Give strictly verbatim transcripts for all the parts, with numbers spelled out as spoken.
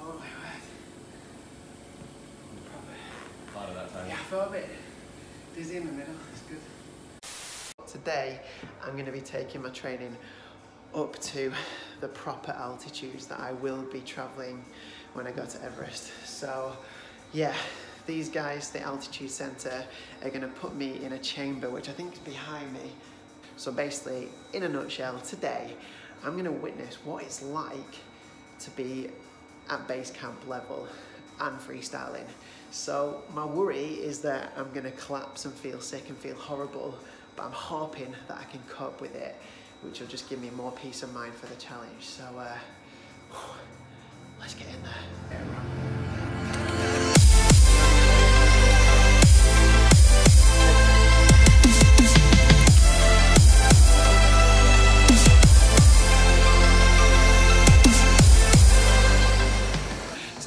Oh my word. Proper. Part of that time. Yeah, I felt a bit dizzy in the middle. It's good. Today, I'm going to be taking my training up to the proper altitudes that I will be traveling when I go to Everest. So, yeah. These guys, the altitude center, are going to put me in a chamber which I think is behind me. So basically, in a nutshell, today I'm going to witness what it's like to be at base camp level and freestyling. So my worry is that I'm going to collapse and feel sick and feel horrible, but I'm hoping that I can cope with it, which will just give me more peace of mind for the challenge. So uh, let's get in there.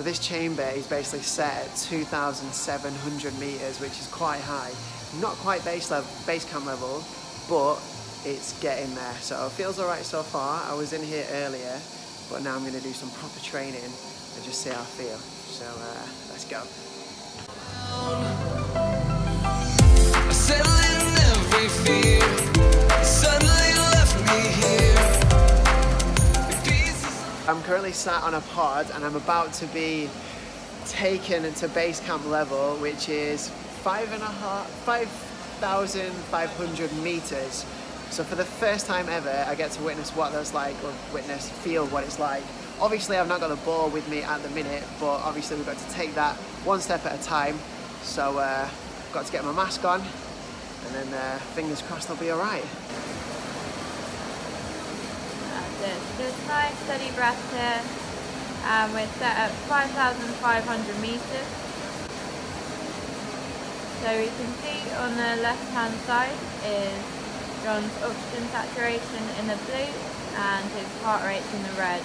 This chamber is basically set at two thousand seven hundred meters, which is quite high. Not quite base level, base camp level, but it's getting there. So it feels all right so far. I was in here earlier, but now I'm going to do some proper training and just see how I feel. So uh, let's go. I'm currently sat on a pod and I'm about to be taken to base camp level, which is five and a half, five thousand five hundred meters. So for the first time ever, I get to witness what that's like, or witness, feel what it's like. Obviously, I've not got a ball with me at the minute, but obviously we've got to take that one step at a time. So uh, I've got to get my mask on, and then uh, fingers crossed I'll be all right. There's nice steady breath here, and um, we're set at five thousand five hundred meters. So we can see on the left hand side is John's oxygen saturation in the blue and his heart rate in the red.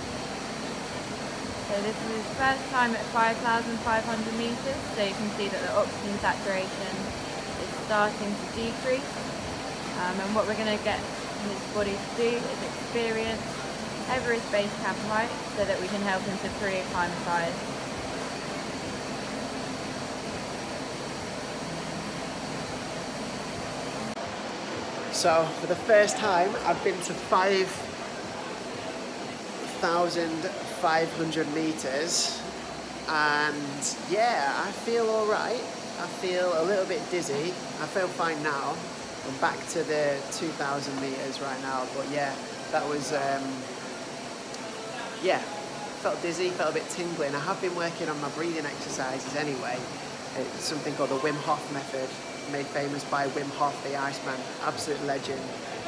So this is his first time at five thousand five hundred meters, so you can see that the oxygen saturation is starting to decrease, um, and what we're going to get his body to do is experience Everest base camp height, so that we can help him to pre-acclimatize. So for the first time, I've been to five thousand five hundred meters, and yeah, I feel all right. I feel a little bit dizzy. I feel fine now. I'm back to the two thousand meters right now, but yeah, that was. Um, Yeah, felt dizzy, felt a bit tingly, and I have been working on my breathing exercises anyway. It's something called the Wim Hof method, made famous by Wim Hof, the Iceman, absolute legend.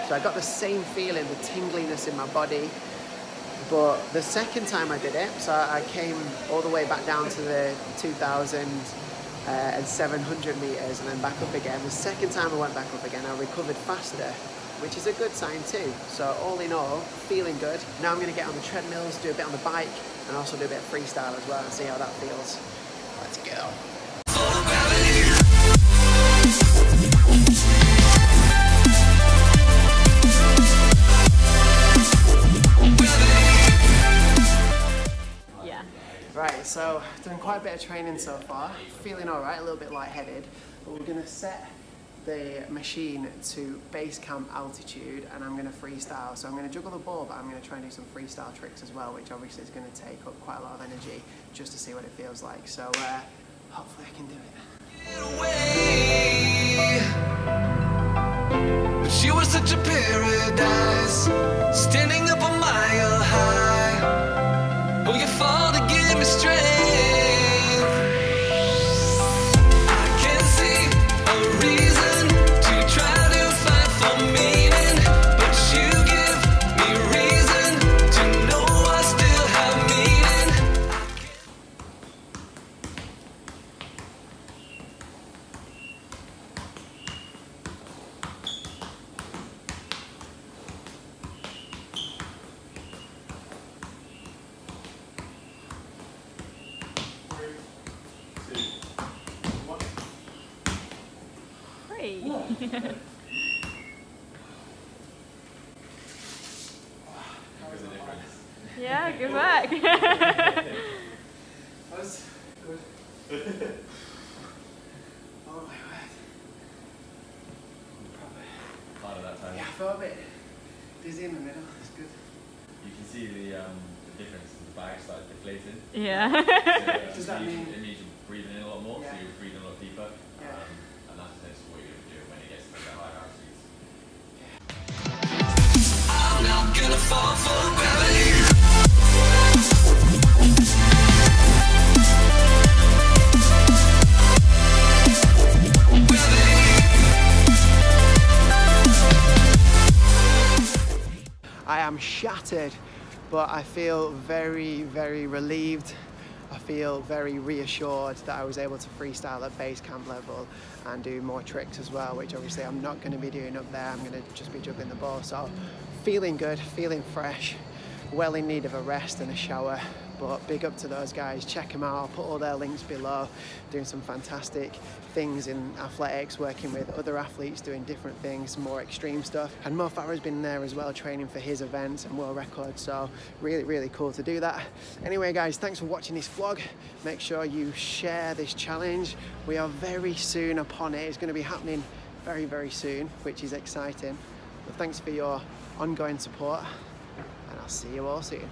So I got the same feeling, the tingliness in my body, but the second time I did it, so I came all the way back down to the two thousand seven hundred meters and then back up again. The second time I went back up again, I recovered faster, which is a good sign too. So all in all, feeling good. Now I'm gonna get on the treadmills, do a bit on the bike, and also do a bit of freestyle as well and see how that feels. Let's go. Yeah. Right, so doing quite a bit of training so far. Feeling all right, a little bit lightheaded, but we're gonna set the machine to base camp altitude and I'm going to freestyle. So I'm going to juggle the ball, but I'm going to try and do some freestyle tricks as well, which obviously is going to take up quite a lot of energy just to see what it feels like. So uh, hopefully I can do it. But you were such a paradise, standing up a mile high. Oh, you fall to give me strength. Yeah, good Good work. That was good. Oh my word. Part of that time. Yeah, I felt a bit dizzy in the middle. It's good. You can see the um, the difference. The bag started deflating. Yeah. So, um, Does that you, mean? It means you're breathing in a lot more, yeah. So you're breathing a lot deeper. Yeah. Um, and that's just what you're going to do when it gets to the higher altitudes. Yeah. I'm not going to fall for gravity. I am shattered, but I feel very, very relieved. I feel very reassured that I was able to freestyle at base camp level and do more tricks as well, which obviously I'm not going to be doing up there. I'm going to just be juggling the ball. So feeling good, feeling fresh, well in need of a rest and a shower. But big up to those guys. Check them out. I'll put all their links below. Doing some fantastic things in athletics, working with other athletes, doing different things, more extreme stuff. And Mo Farah's been there as well, training for his events and world records. So really, really cool to do that. Anyway, guys, thanks for watching this vlog. Make sure you share this challenge. We are very soon upon it. It's going to be happening very, very soon, which is exciting. But thanks for your ongoing support, and I'll see you all soon.